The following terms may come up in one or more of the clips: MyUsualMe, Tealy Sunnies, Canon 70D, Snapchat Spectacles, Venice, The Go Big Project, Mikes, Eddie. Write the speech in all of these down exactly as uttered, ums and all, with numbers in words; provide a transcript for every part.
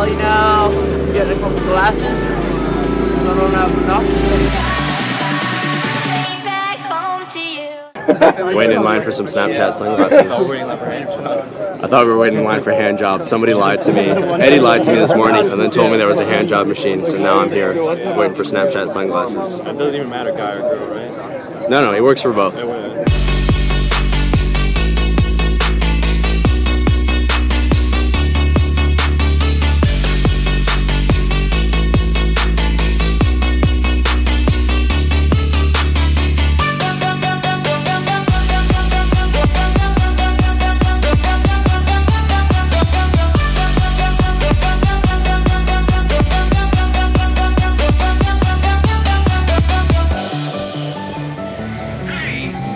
well, you know, get a couple glasses. I don't have enough. Waiting in line for some Snapchat sunglasses. I thought we were waiting in line for hand jobs. Somebody lied to me. Eddie lied to me this morning and then told me there was a hand job machine, so now I'm here waiting for Snapchat sunglasses. It doesn't even matter, guy or girl, right? No, no, he works for both.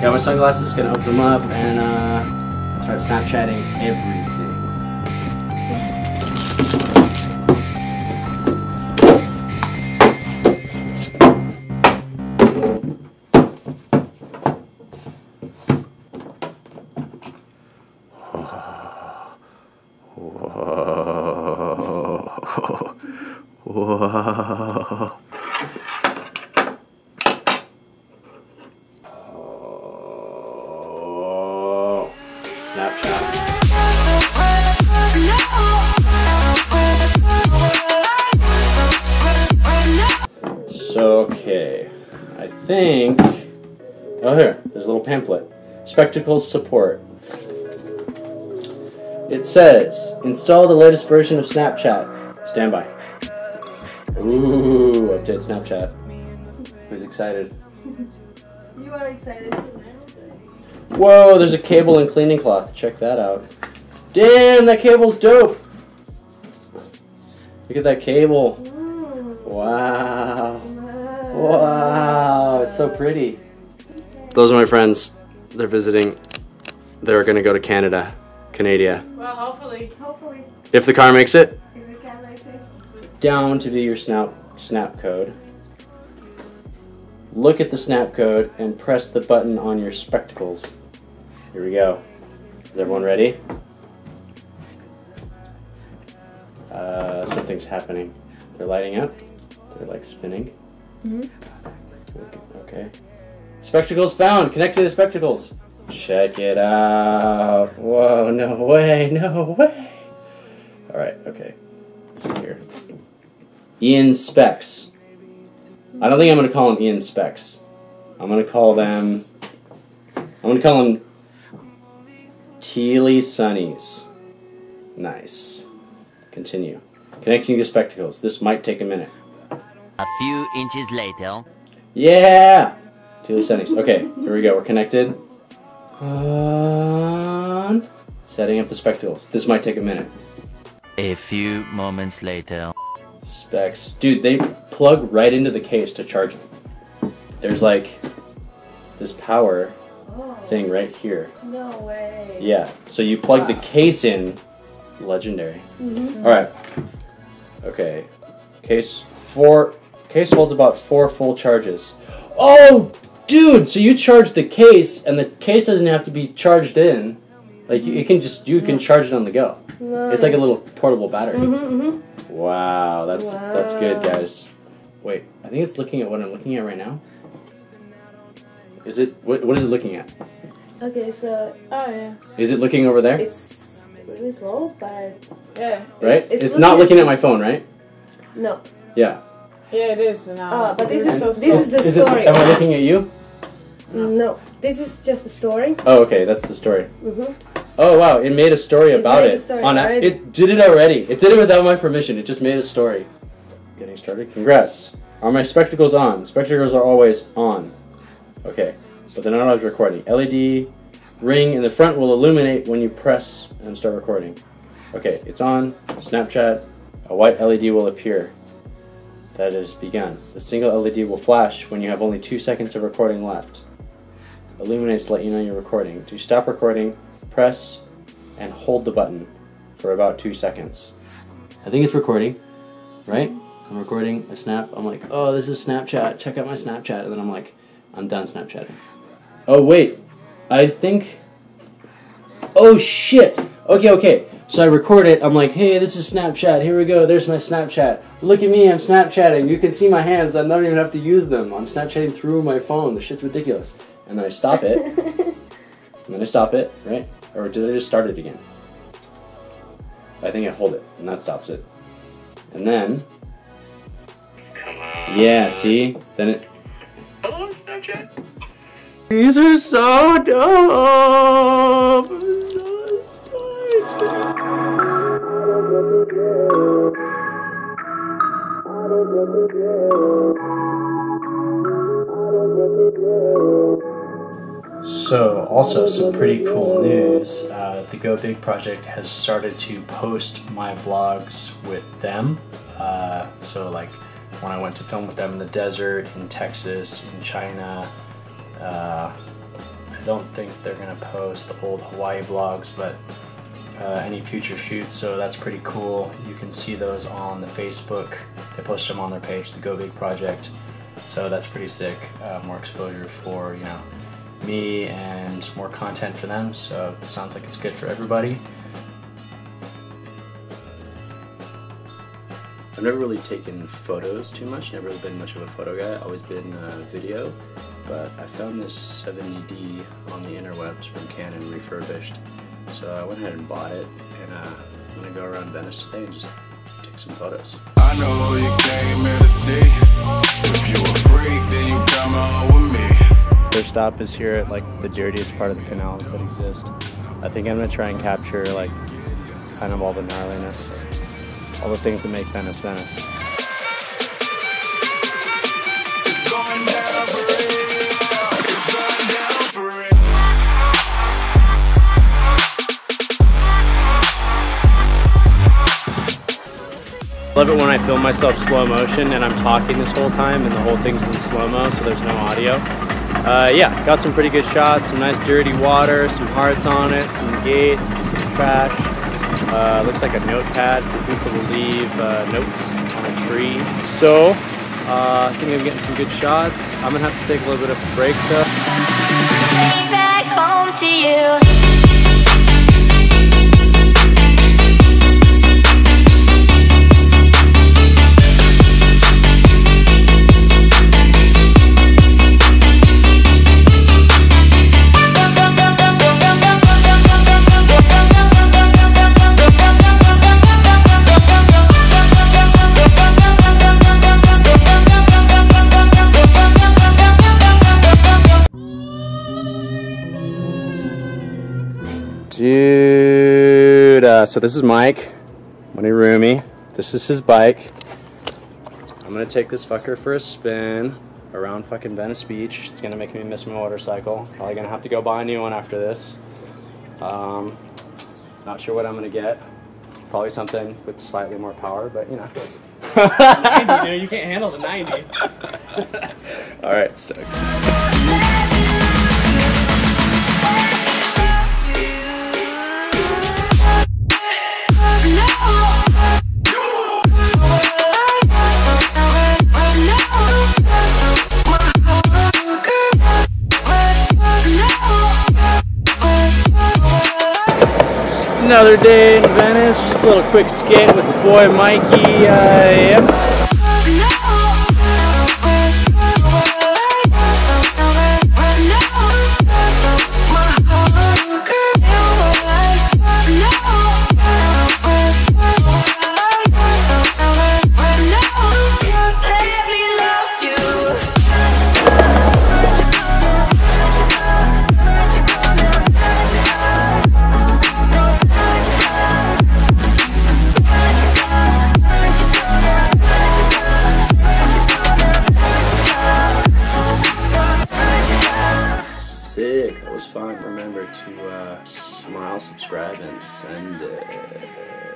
Got my sunglasses, gonna open them up and uh, start Snapchatting everything. Whoa. Whoa. Snapchat. So, okay, I think, oh here, there's a little pamphlet. Spectacles support. It says, install the latest version of Snapchat. Stand by. Ooh, update Snapchat. Who's excited? You are excited. Whoa, there's a cable and cleaning cloth. Check that out. Damn, that cable's dope. Look at that cable. Wow. Wow, it's so pretty. Those are my friends. They're visiting. They're going to go to Canada. Canada. Well, hopefully. Hopefully. If the car makes it. If the car makes it. Down to do your snap, snap code. Look at the snap code and press the button on your spectacles. Here we go. Is everyone ready? Uh, something's happening. They're lighting up. They're like spinning. Mm-hmm. Okay. Spectacles found. Connecting the spectacles. Check it out. Whoa! No way! No way! All right. Okay. Let's see here. Ian Specs. I don't think I'm gonna call them Ian Specs. I'm gonna call them. I'm gonna call them. Tealy Sunnies. Nice. Continue. Connecting your spectacles. This might take a minute. A few inches later. Yeah! Tealy Sunnies. Okay, here we go. We're connected. Um, setting up the spectacles. This might take a minute. A few moments later. Specs. Dude, they plug right into the case to charge them. There's like this power thing right here. No way. Yeah, so you plug wow. the case in. Legendary. Mm-hmm. All right. Okay. Case four. Case holds about four full charges. Oh, dude! So you charge the case, and the case doesn't have to be charged in. Like you, you can just you can charge it on the go. Nice. It's like a little portable battery. Mm-hmm, mm-hmm. Wow, that's wow. that's good, guys. Wait, I think it's looking at what I'm looking at right now. Is it what? What is it looking at? Okay, so oh yeah. Is it looking over there? It's really slow side. Yeah. Right. It's, it's, it's not looking at my phone, right? No. Yeah. Yeah, it is. Now. Oh, but this, this is so this is the is story. It, am I looking at you? No, this is just the story. Oh, okay, that's the story. Mm-hmm. Oh wow, it made a story it about made it. A story on already. It did it already. It did it without my permission. It just made a story. Getting started. Congrats. Are my spectacles on? Spectacles are always on. Okay, but they're not always recording. L E D ring in the front will illuminate when you press and start recording. Okay, it's on. Snapchat. A white L E D will appear. That has begun. The single L E D will flash when you have only two seconds of recording left. Illuminates to let you know you're recording. To stop recording, press and hold the button for about two seconds. I think it's recording, right? I'm recording a snap. I'm like, oh, this is Snapchat. Check out my Snapchat. And then I'm like, I'm done Snapchatting. Oh wait, I think, oh shit, okay, okay, So I record it, I'm like, hey, this is Snapchat, here we go, there's my Snapchat. Look at me, I'm Snapchatting, you can see my hands, I don't even have to use them. I'm Snapchatting through my phone, the shit's ridiculous. And then I stop it, and then I stop it, right? Or did I just start it again? I think I hold it, and that stops it. And then, come on. Yeah, see? Then it... Hello, Snapchat. These are so dumb! So, also some pretty cool news, uh, the Go Big Project has started to post my vlogs with them. Uh, so like when I went to film with them in the desert, in Texas, in China. Uh, I don't think they're going to post the old Hawaii vlogs, but Uh, any future shoots, so that's pretty cool. You can see those on the Facebook. They post them on their page, the Go Big Project. So that's pretty sick. Uh, more exposure for, you know, me and more content for them. So it sounds like it's good for everybody. I've never really taken photos too much. Never really been much of a photo guy. Always been uh, video. But I found this seventy D on the interwebs from Canon refurbished. So I went ahead and bought it, and uh, I'm gonna go around Venice today and just take some photos. I know you came here to see. If you a freak, then you come on with me. First stop is here at like the dirtiest part of the canals that exist. I think I'm gonna try and capture like kind of all the gnarliness, all the things that make Venice Venice. It's going down for real. I love it when I film myself slow motion and I'm talking this whole time and the whole thing's in slow-mo, so there's no audio. Uh, yeah, got some pretty good shots, some nice dirty water, some hearts on it, some gates, some trash. Uh, looks like a notepad for people to leave uh, notes on a tree. So, uh, I think I'm getting some good shots. I'm gonna have to take a little bit of a break though. Came back home to you. Dude, uh, so this is Mike, my roomie. This is his bike. I'm gonna take this fucker for a spin around fucking Venice Beach. It's gonna make me miss my motorcycle. Probably gonna have to go buy a new one after this. Um, not sure what I'm gonna get. Probably something with slightly more power, but you know. ninety, dude, you can't handle the ninety. All right, stoked. Another day in Venice, just a little quick skit with the boy Mikey. Uh, yep. Remember to uh, smile, subscribe, and send it.